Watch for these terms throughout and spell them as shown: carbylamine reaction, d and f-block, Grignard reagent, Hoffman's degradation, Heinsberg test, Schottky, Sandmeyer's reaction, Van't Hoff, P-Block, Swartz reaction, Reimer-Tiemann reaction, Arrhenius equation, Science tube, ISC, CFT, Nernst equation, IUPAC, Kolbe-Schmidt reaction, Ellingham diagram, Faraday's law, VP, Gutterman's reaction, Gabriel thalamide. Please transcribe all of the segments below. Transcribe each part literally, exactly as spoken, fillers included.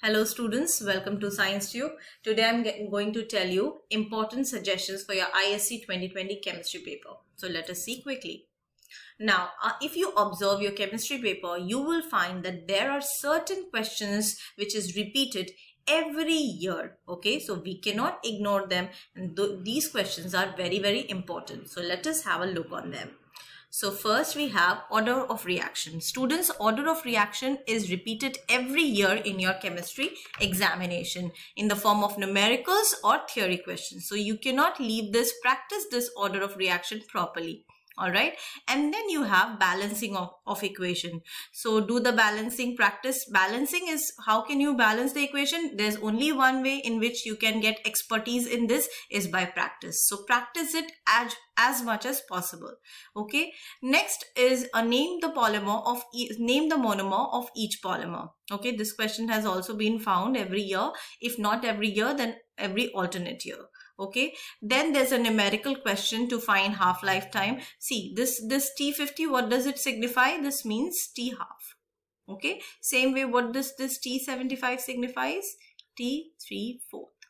Hello students, welcome to Science Tube. Today I am going to tell you important suggestions for your I S C twenty twenty chemistry paper. So let us see quickly. Now uh, if you observe your chemistry paper, you will find that there are certain questions which is repeated every year. Okay, so we cannot ignore them, and th these questions are very very important. So let us have a look on them. So first we have order of reaction. Students, order of reaction is repeated every year in your chemistry examination in the form of numericals or theory questions. So you cannot leave this, practice this order of reaction properly. Alright, and then you have balancing of, of equation. So do the balancing, practice. Balancing is, how can you balance the equation? There's only one way in which you can get expertise in this, is by practice. So practice it as, as much as possible. Okay, next is a name the polymer of, e name the monomer of each polymer. Okay, this question has also been found every year. If not every year, then every alternate year. Okay, then there's a numerical question to find half-life time. See, this, this T fifty, what does it signify? This means T half. Okay, same way, what does this T seventy-five signifies? T three fourth,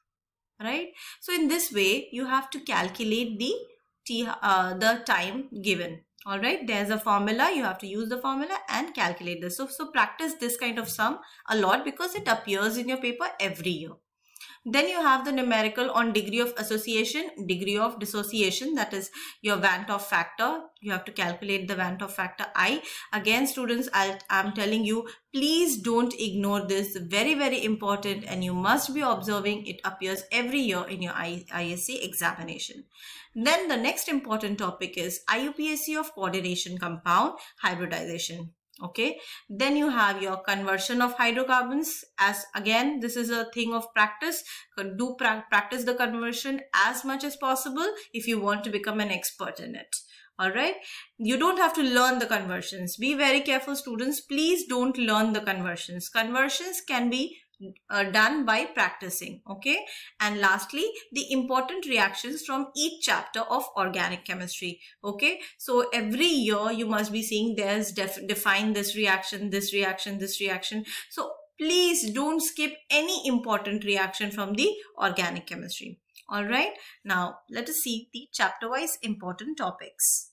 right? So in this way, you have to calculate the T, uh, the time given. All right, there's a formula. You have to use the formula and calculate this. So, so practice this kind of sum a lot because it appears in your paper every year. Then you have the numerical on degree of association, degree of dissociation, that is your Van't Hoff factor. You have to calculate the Van't Hoff factor I. Again, students, I am telling you, please don't ignore this. Very, very important, and you must be observing. It appears every year in your I S C examination. Then the next important topic is I U P A C of coordination compound, hybridization. Okay, then you have your conversion of hydrocarbons. As again, this is a thing of practice. Do pra practice the conversion as much as possible if you want to become an expert in it. All right, you don't have to learn the conversions. Be very careful, students. Please don't learn the conversions. Conversions can be uh, done by practicing. Okay, and lastly, the important reactions from each chapter of organic chemistry. Okay, so every year you must be seeing there's def define this reaction, this reaction, this reaction. So please don't skip any important reaction from the organic chemistry. All right, now let us see the chapter wise important topics.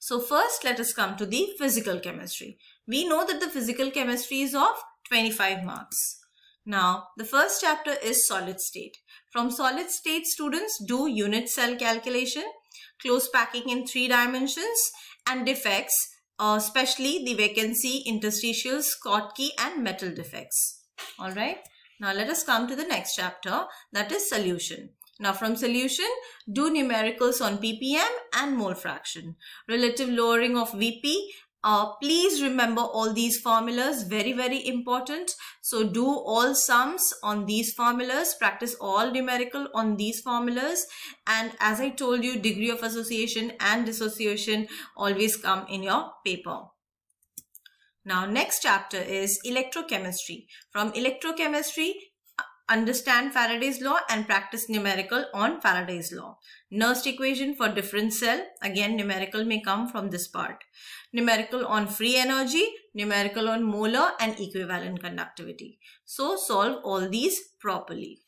So first, let us come to the physical chemistry. We know that the physical chemistry is of twenty-five marks. Now, the first chapter is solid state. From solid state, students, do unit cell calculation, close packing in three dimensions, and defects, uh, especially the vacancy, interstitials, Schottky, and metal defects. All right. Now, let us come to the next chapter, that is solution. Now, from solution, do numericals on P P M and mole fraction, relative lowering of V P. Uh, please remember all these formulas, very very important. So do all sums on these formulas, practice all numerical on these formulas, and as I told you, degree of association and dissociation always come in your paper. Now next chapter is electrochemistry. From electrochemistry, understand Faraday's law and practice numerical on Faraday's law. Nernst equation for different cell. Again, numerical may come from this part. Numerical on free energy, numerical on molar and equivalent conductivity. So solve all these properly.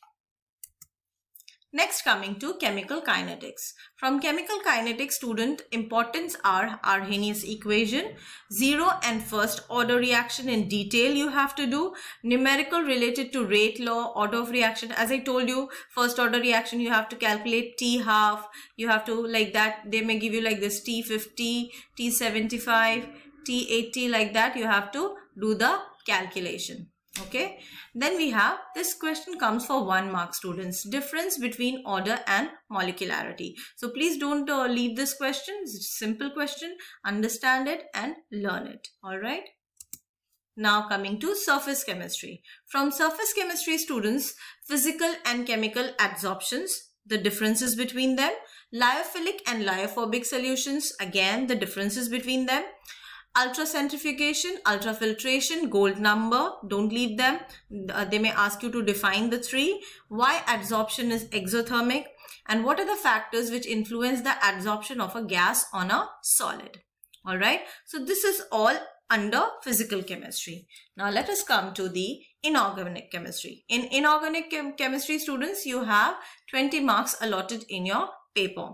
Next, coming to chemical kinetics. From chemical kinetics, student, importance are Arrhenius equation, zero and first order reaction in detail you have to do, numerical related to rate law, order of reaction. As I told you, first order reaction, you have to calculate T half, you have to like that, they may give you like this T fifty, T seventy-five, T eighty, like that, you have to do the calculation. Okay, then we have this question comes for one mark, students, difference between order and molecularity. So please don't uh, leave this question. It's a simple question, understand it and learn it. All right, now coming to surface chemistry. From surface chemistry, students, physical and chemical adsorptions, the differences between them, lyophilic and lyophobic solutions, again the differences between them, ultracentrifugation, ultrafiltration, Gold number, don't leave them. Uh, they may ask you to define the three. Why adsorption is exothermic, and what are the factors which influence the adsorption of a gas on a solid. All right, so this is all under physical chemistry. Now let us come to the inorganic chemistry. In inorganic chem chemistry, students, you have twenty marks allotted in your paper.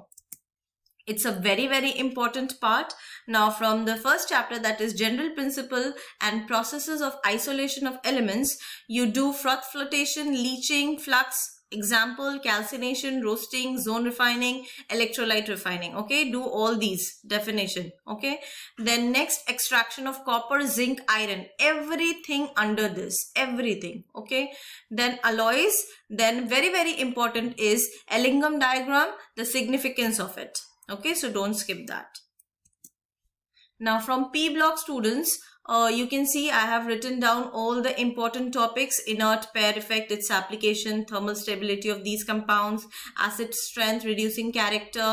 It's a very, very important part. Now from the first chapter, that is general principle and processes of isolation of elements, you do froth flotation, leaching, flux, example, calcination, roasting, zone refining, electrolyte refining. Okay, do all these definition. Okay, then next, extraction of copper, zinc, iron, everything under this, everything. Okay, then alloys, then very, very important is Ellingham diagram, the significance of it. Okay, so don't skip that. Now from P-Block, students, Uh, you can see I have written down all the important topics: inert pair effect, its application, thermal stability of these compounds, acid strength, reducing character,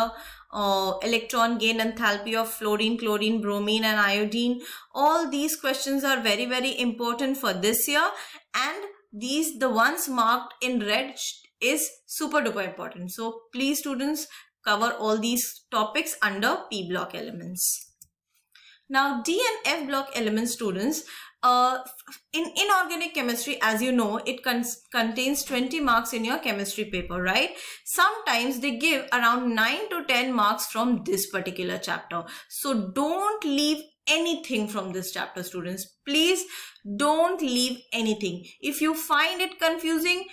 uh, electron gain, enthalpy of fluorine, chlorine, bromine and iodine. All these questions are very, very important for this year, and these, the ones marked in red, is super duper important. So please students, cover all these topics under P-Block elements. Now D and F-block element, students, uh, in inorganic chemistry, as you know, it contains twenty marks in your chemistry paper, right? Sometimes they give around nine to ten marks from this particular chapter. So don't leave anything from this chapter, students. Please don't leave anything. If you find it confusing,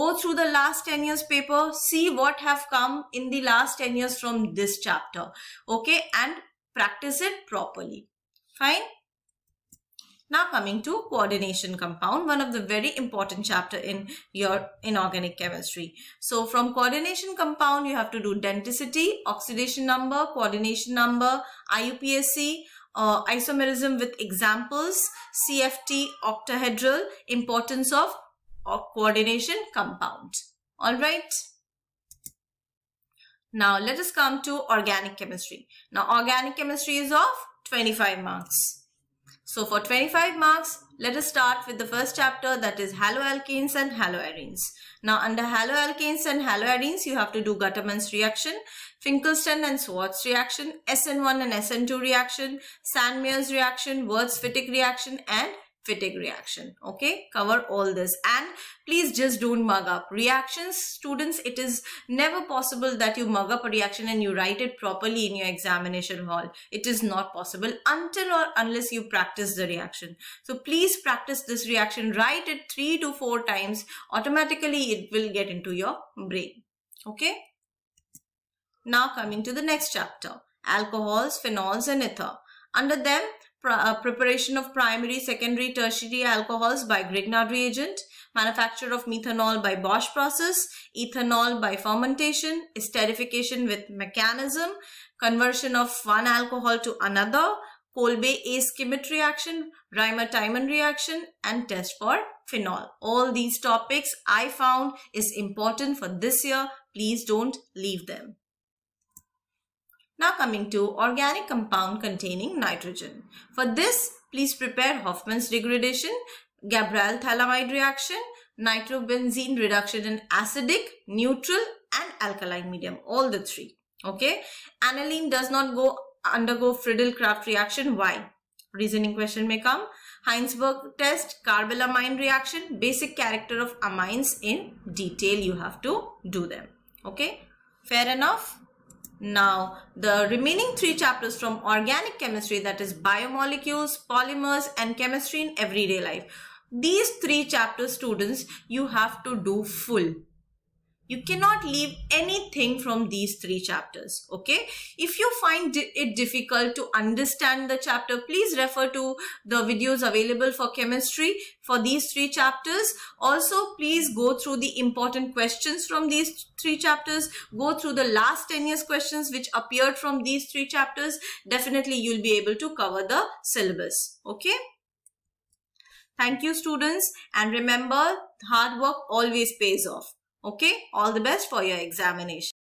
go through the last ten years paper, see what have come in the last ten years from this chapter. Okay, and practice it properly. Fine. Now coming to coordination compound, one of the very important chapter in your inorganic chemistry. So from coordination compound, you have to do density, oxidation number, coordination number, I U P A C, uh, isomerism with examples, C F T, octahedral, importance of coordination compound. All right. Now let us come to organic chemistry. Now organic chemistry is of twenty-five marks. So for twenty-five marks, let us start with the first chapter, that is haloalkanes and haloarenes. Now under haloalkanes and haloarenes, you have to do Gutterman's reaction, Finkelstein and Swartz reaction, S N one and S N two reaction, Sandmeyer's reaction, Wurtz Fittig reaction and Fittig reaction. Okay, cover all this, and please just don't mug up reactions, students. It is never possible that you mug up a reaction and you write it properly in your examination hall. It is not possible until or unless you practice the reaction. So please practice this reaction, write it three to four times, automatically it will get into your brain. Okay, now coming to the next chapter, alcohols, phenols and ether. Under them, preparation of primary, secondary, tertiary alcohols by Grignard reagent, manufacture of methanol by Bosch process, ethanol by fermentation, esterification with mechanism, conversion of one alcohol to another, Kolbe-Schmidt reaction, Reimer-Tiemann reaction and test for phenol. All these topics I found is important for this year. Please don't leave them. Now coming to organic compound containing nitrogen. For this, please prepare Hoffman's degradation, Gabriel thalamide reaction, nitrobenzene reduction in acidic, neutral and alkaline medium. All the three. Okay. Aniline does not go undergo Friedel Kraft reaction. Why? Reasoning question may come. Heinsberg test, carbylamine reaction, basic character of amines in detail. You have to do them. Okay. Fair enough. Now, the remaining three chapters from organic chemistry, that is biomolecules, polymers and chemistry in everyday life. These three chapters, students, you have to do full. You cannot leave anything from these three chapters. Okay. If you find it difficult to understand the chapter, please refer to the videos available for chemistry for these three chapters. Also, please go through the important questions from these three chapters. Go through the last ten years questions which appeared from these three chapters. Definitely you'll be able to cover the syllabus. Okay. Thank you, students. And remember, hard work always pays off. Okay, all the best for your examination.